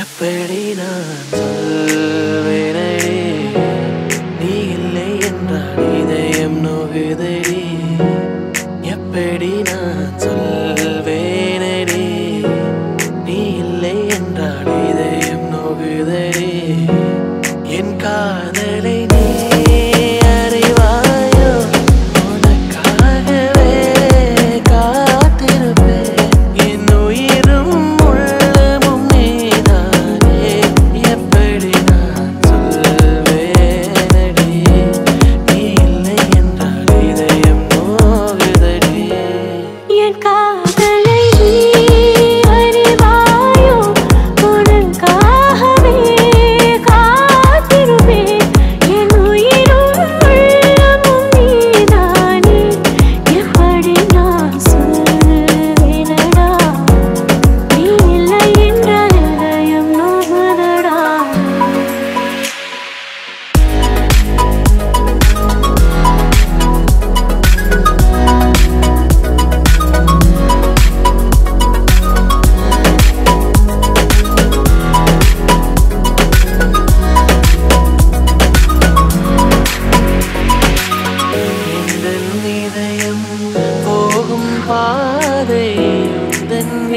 எப்படி நான் சொல்வேனே, நீ இல்லை என்றால் இதயம் நோகுதடி. எப்படி நான் சொல்வேனே, நீ இல்லை என்றால் இதயம் நோகுதடி. என் காதலை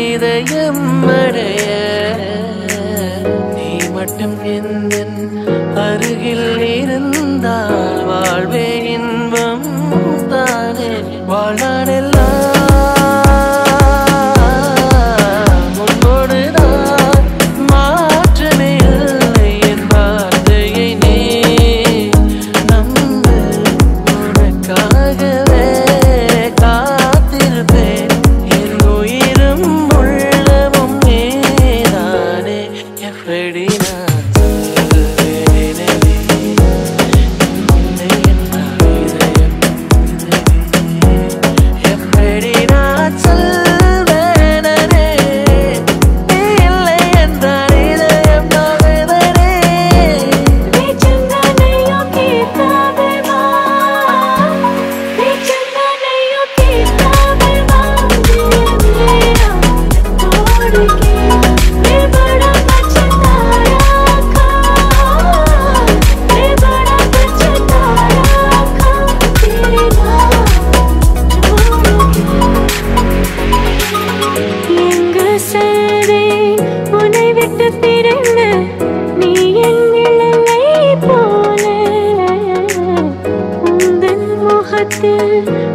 இதயம் அடைய நீ மட்டும் எந்த அருகில் இருந்தால் வாழ்வே இன்பம் தானே. வாழானெல்லாம்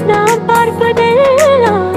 நான் பார்ப்பதெல்லாம்